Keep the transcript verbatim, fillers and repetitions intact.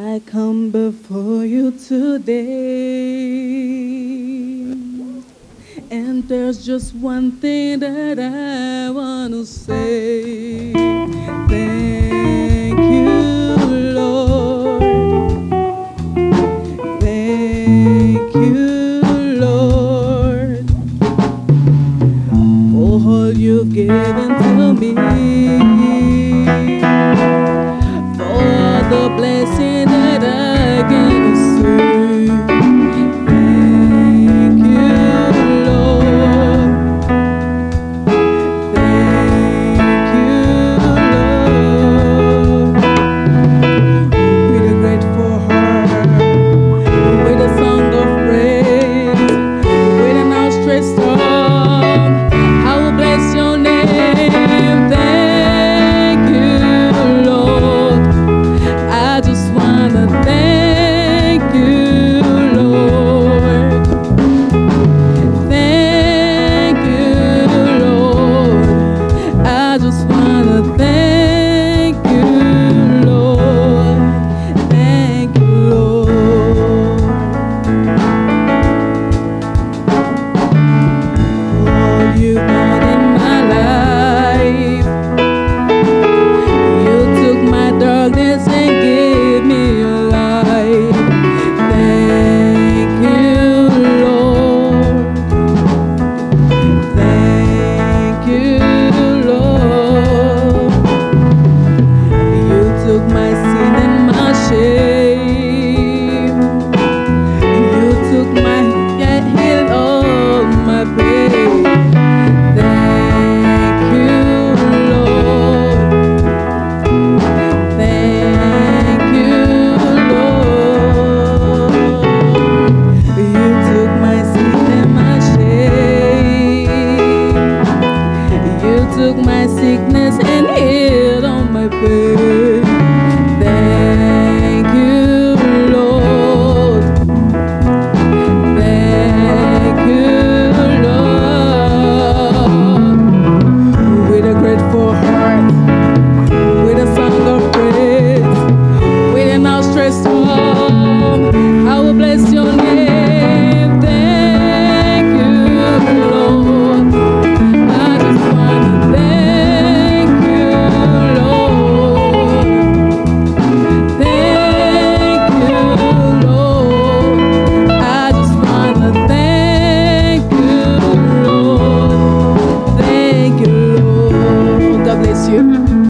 I come before you today, and there's just one thing that I want to say.